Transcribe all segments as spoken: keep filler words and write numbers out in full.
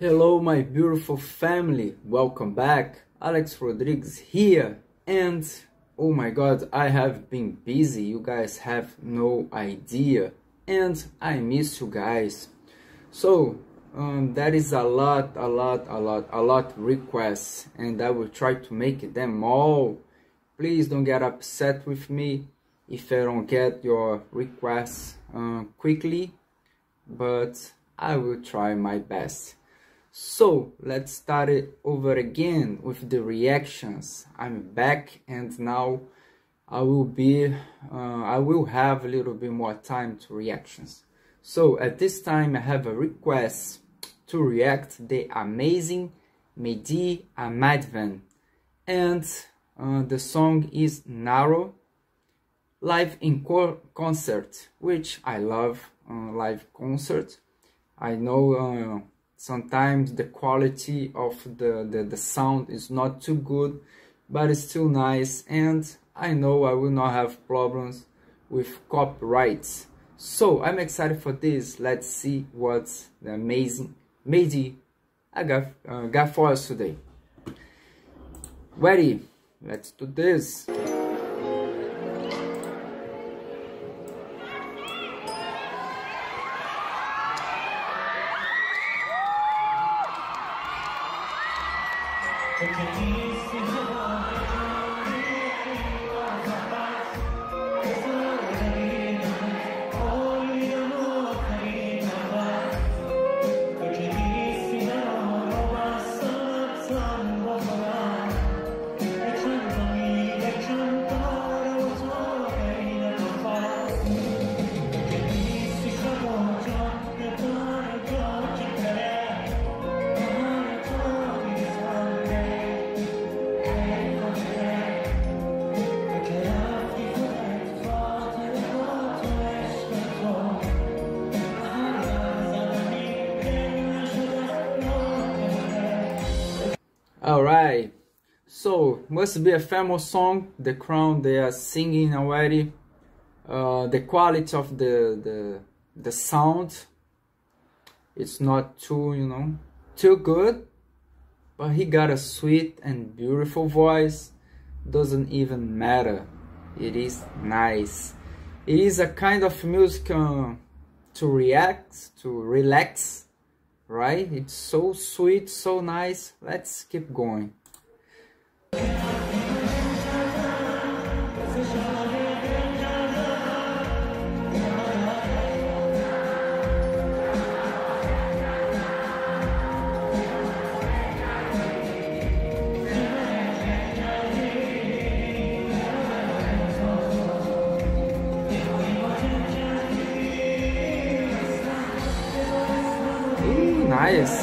Hello my beautiful family, welcome back. Alex Rodrigues here, and oh my god, I have been busy, you guys have no idea, and I miss you guys. So um, there is a lot a lot a lot a lot requests, and I will try to make them all. Please don't get upset with me if I don't get your requests uh, quickly, but I will try my best. So let's start it over again with the reactions. I'm back, and now I will be uh, I will have a little bit more time to reactions. So at this time I have a request to react the amazing Mehdi Ahmadvand, and uh, the song is Naro, live in concert, which I love. Uh, live concert, I know. Uh, Sometimes the quality of the, the, the sound is not too good, but it's still nice, and I know I will not have problems with copyrights. So I'm excited for this. Let's see what the amazing Mehdi I got, uh, got for us today. Ready? Let's do this. Alright, so must be a famous song, The Crown, they are singing already. Uh, the quality of the, the the sound, it's not too, you know, too good, but he got a sweet and beautiful voice. Doesn't even matter, it is nice. It is a kind of music uh, to react, to relax. Right? It's so sweet, so nice. Let's keep going. Nice. I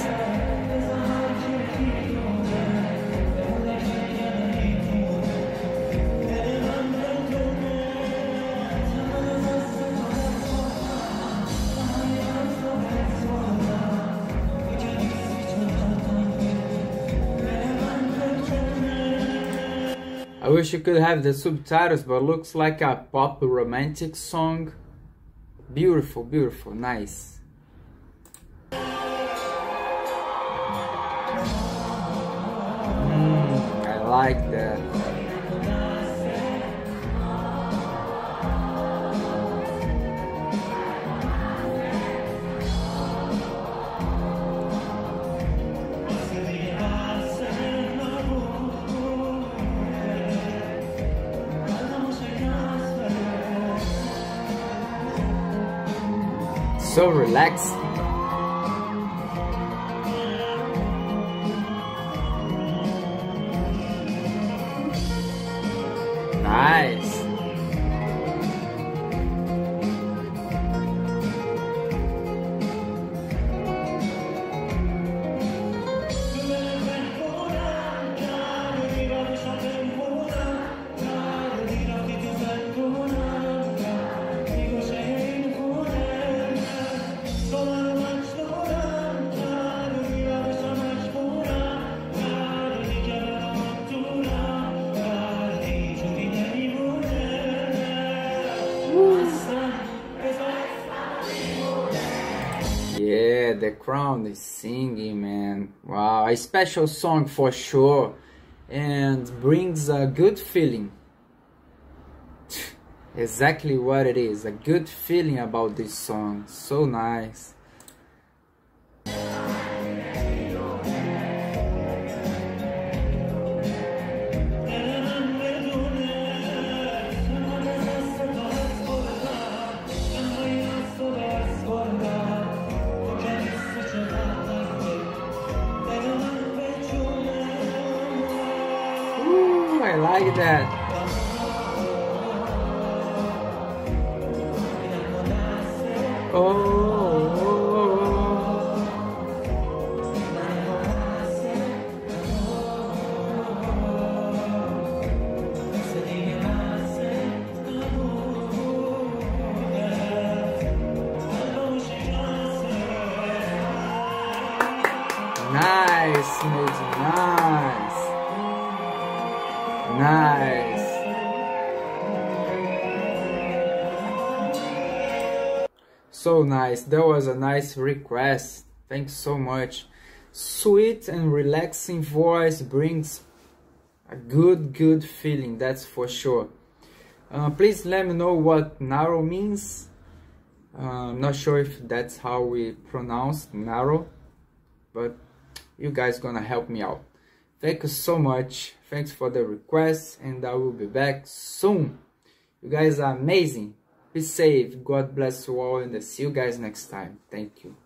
wish you could have the subtitles, but looks like a pop romantic song. Beautiful, beautiful, nice. Like that. So relaxed. Nice. background is singing, man. Wow, a special song for sure, and brings a good feeling. Exactly what it is, a good feeling about this song. So nice. I like that. Oh, oh. Nice, Mehdi, nice. Nice. So nice. That was a nice request. Thanks so much. Sweet and relaxing voice brings a good, good feeling. That's for sure. Uh, please let me know what Naro means. Uh, I'm not sure if that's how we pronounce Naro, but you guys gonna help me out. Thank you so much. Thanks for the request, and I will be back soon. You guys are amazing. Be safe. God bless you all, and I'll see you guys next time. Thank you.